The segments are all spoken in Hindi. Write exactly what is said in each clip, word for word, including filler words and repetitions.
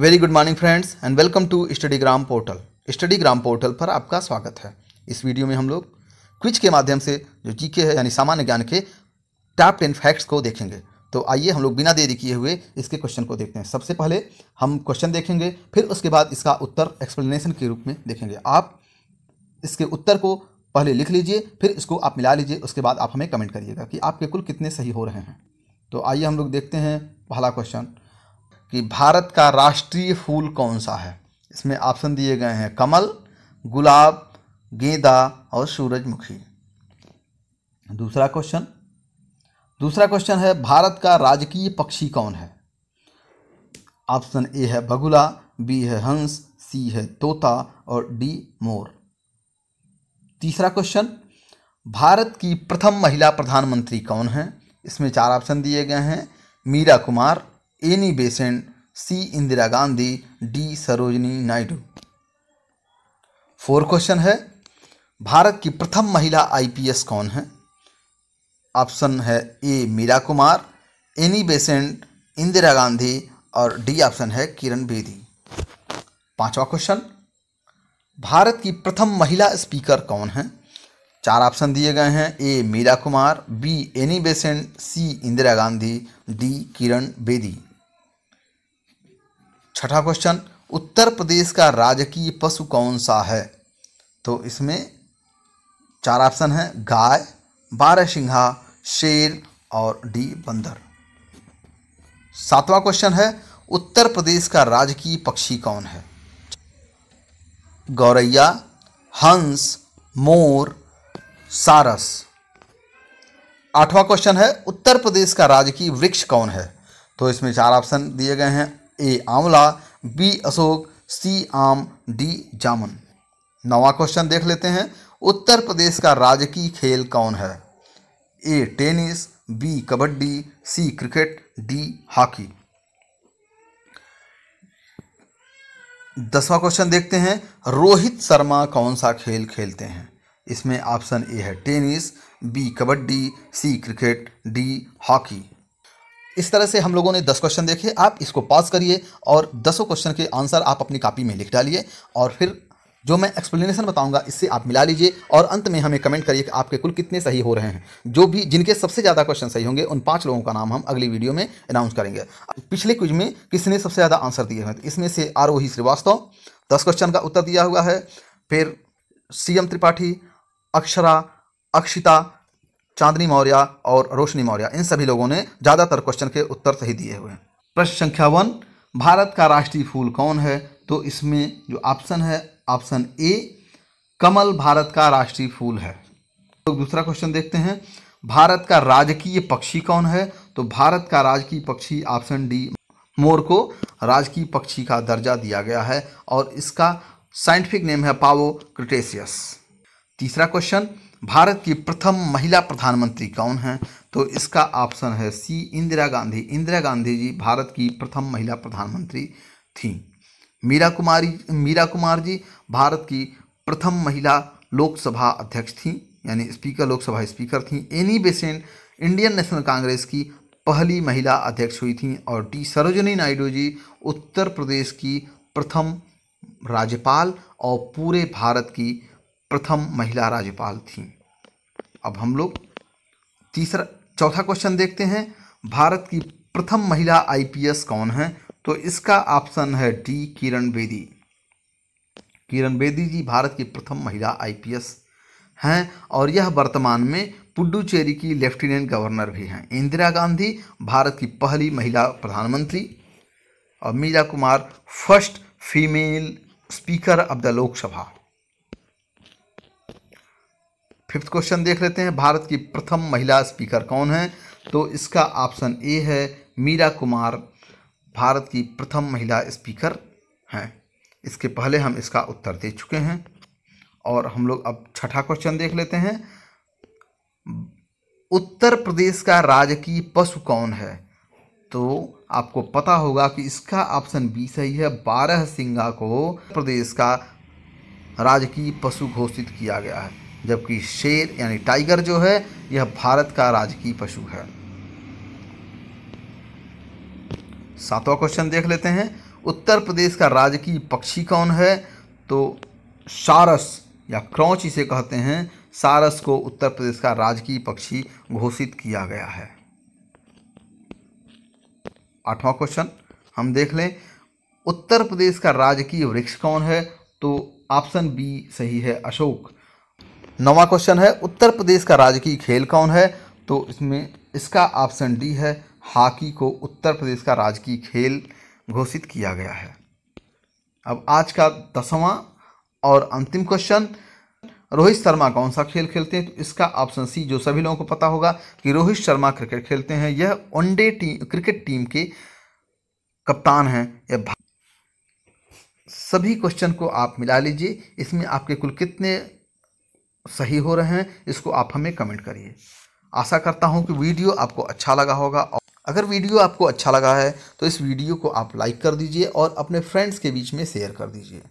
Very good morning friends and welcome to study gram portal. Study gram portal पर आपका स्वागत है। इस वीडियो में हम लोग क्विज के माध्यम से जो जीके है यानी सामान्य ज्ञान के टॉप टेन फैक्ट्स को देखेंगे। तो आइए हम लोग बिना देरी किए हुए इसके क्वेश्चन को देखते हैं। सबसे पहले हम क्वेश्चन देखेंगे, फिर उसके बाद इसका उत्तर एक्सप्लेनेशन के रूप में देखेंगे। आप इसके उत्तर को पहले लिख लीजिए, फिर इसको आप मिला लीजिए, उसके बाद आप हमें कमेंट करिएगा कि आपके कुल कितने सही हो रहे हैं। तो आइए हम लोग देखते हैं पहला क्वेश्चन कि भारत का राष्ट्रीय फूल कौन सा है। इसमें ऑप्शन दिए गए हैं कमल, गुलाब, गेंदा और सूरजमुखी। दूसरा क्वेश्चन दूसरा क्वेश्चन है भारत का राजकीय पक्षी कौन है। ऑप्शन ए है बगुला, बी है हंस, सी है तोता और डी मोर। तीसरा क्वेश्चन, भारत की प्रथम महिला प्रधानमंत्री कौन है। इसमें चार ऑप्शन दिए गए हैं Meera Kumar, Annie Besant, C Indira Gandhi, D Sarojini Naidu. Four question है भारत की प्रथम महिला आईपीएस कौन है। ऑप्शन है A Meera Kumar, Annie Besant, Indira Gandhi और डी ऑप्शन है किरण बेदी। पांचवा क्वेश्चन, भारत की प्रथम महिला स्पीकर कौन है। चार ऑप्शन दिए गए हैं A Meera Kumar, B Annie Besant, C Indira Gandhi, D Kiran Bedi. छठा क्वेश्चन, उत्तर प्रदेश का राजकीय पशु कौन सा है। तो इसमें चार ऑप्शन हैं गाय, बारहसिंघा, शेर और डी बंदर। सातवां क्वेश्चन है उत्तर प्रदेश का राजकीय पक्षी कौन है। गौरैया, हंस, मोर, सारस। आठवां क्वेश्चन है उत्तर प्रदेश का राजकीय वृक्ष कौन है। तो इसमें चार ऑप्शन दिए गए हैं ए आंवला, बी अशोक, सी आम, डी जामुन। नौवां क्वेश्चन देख लेते हैं, उत्तर प्रदेश का राजकीय खेल कौन है। A tennis, B kabaddi, C cricket, D hockey. दसवां क्वेश्चन देखते हैं, रोहित शर्मा कौन सा खेल खेलते हैं। इसमें ऑप्शन ए है tennis, B kabaddi, C cricket, D hockey. इस तरह से हम लोगों ने दस क्वेश्चन देखे। आप इसको पॉज करिए और दसों क्वेश्चन के आंसर आप अपनी कॉपी में लिख डालिए और फिर जो मैं एक्सप्लेनेशन बताऊंगा इससे आप मिला लीजिए और अंत में हमें कमेंट करिए कि आपके कुल कितने सही हो रहे हैं। जो भी जिनके सबसे ज़्यादा क्वेश्चन सही होंगे उन पाँच लोगों का नाम हम अगली वीडियो में अनाउंस करेंगे। पिछले क्विज में किसने सबसे ज़्यादा आंसर दिए हैं, तो इसमें से आरोही श्रीवास्तव दस क्वेश्चन का उत्तर दिया हुआ है, फिर सीएम त्रिपाठी, अक्षरा, अक्षिता, चांदनी मौर्य और रोशनी मौर्य। इन सभी लोगों ने ज़्यादातर क्वेश्चन के उत्तर सही दिए हुए हैं। प्रश्न संख्या वन, भारत का राष्ट्रीय फूल कौन है। तो इसमें जो ऑप्शन है, ऑप्शन ए कमल भारत का राष्ट्रीय फूल है। तो दूसरा क्वेश्चन देखते हैं, भारत का राजकीय पक्षी कौन है। तो भारत का राजकीय पक्षी ऑप्शन डी मोर को राजकीय पक्षी का दर्जा दिया गया है और इसका साइंटिफिक नेम है पावो क्रिटेशियस। तीसरा क्वेश्चन, भारत की प्रथम महिला प्रधानमंत्री कौन है। तो इसका ऑप्शन है सी इंदिरा गांधी। इंदिरा गांधी जी भारत की प्रथम महिला प्रधानमंत्री थीं। मीरा कुमारी मीरा कुमार जी भारत की प्रथम महिला लोकसभा अध्यक्ष थीं यानी स्पीकर लोकसभा स्पीकर थीं। Annie Besant Indian National Congress की पहली महिला अध्यक्ष हुई थीं और टी सरोजिनी नायडू जी उत्तर प्रदेश की प्रथम राज्यपाल और पूरे भारत की प्रथम महिला राज्यपाल थीं। अब हम लोग तीसरा चौथा क्वेश्चन देखते हैं, भारत की प्रथम महिला आईपीएस कौन है। तो इसका ऑप्शन है डी किरण बेदी। किरण बेदी जी भारत की प्रथम महिला आईपीएस हैं और यह वर्तमान में पुडुचेरी की लेफ्टिनेंट गवर्नर भी हैं। इंदिरा गांधी भारत की पहली महिला प्रधानमंत्री और Meera Kumar first female speaker of the Lok Sabha. Fifth question देख लेते हैं, भारत की प्रथम महिला स्पीकर कौन है। तो इसका ऑप्शन ए है मीरा कुमार भारत की प्रथम महिला स्पीकर हैं। इसके पहले हम इसका उत्तर दे चुके हैं। और हम लोग अब छठा क्वेश्चन देख लेते हैं, उत्तर प्रदेश का राजकीय पशु कौन है। तो आपको पता होगा कि इसका ऑप्शन बी सही है, बारहसिंघा को प्रदेश का राजकीय पशु घोषित किया गया है, जबकि शेर यानी टाइगर जो है यह भारत का राजकीय पशु है। सातवां क्वेश्चन देख लेते हैं, उत्तर प्रदेश का राजकीय पक्षी कौन है? तो सारस या क्रौच इसे कहते हैं। सारस को उत्तर प्रदेश का राजकीय पक्षी घोषित किया गया है। आठवां क्वेश्चन हम देख लें, उत्तर प्रदेश का राजकीय वृक्ष कौन है? तो ऑप्शन बी सही है, अशोक। नौवां क्वेश्चन है, उत्तर प्रदेश का राजकीय खेल कौन है? तो इसमें इसका ऑप्शन डी है, हॉकी को उत्तर प्रदेश का राजकीय खेल घोषित किया गया है। अब आज का दसवां और अंतिम क्वेश्चन, रोहित शर्मा कौन सा खेल खेलते हैं? तो इसका ऑप्शन सी जो सभी लोगों को पता होगा कि रोहित शर्मा क्रिकेट खेलते हैं। यह वनडे टीम क्रिकेट टीम के कप्तान हैं। यह सभी क्वेश्चन को आप मिला लीजिए, इसमें आपके कुल कितने सही हो रहे हैं इसको आप हमें कमेंट करिए। आशा करता हूं कि वीडियो आपको अच्छा लगा होगा, और अगर वीडियो आपको अच्छा लगा है तो इस वीडियो को आप लाइक कर दीजिए और अपने फ्रेंड्स के बीच में शेयर कर दीजिए।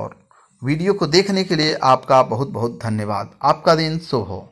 और वीडियो को देखने के लिए आपका बहुत बहुत धन्यवाद। आपका दिन शुभ हो।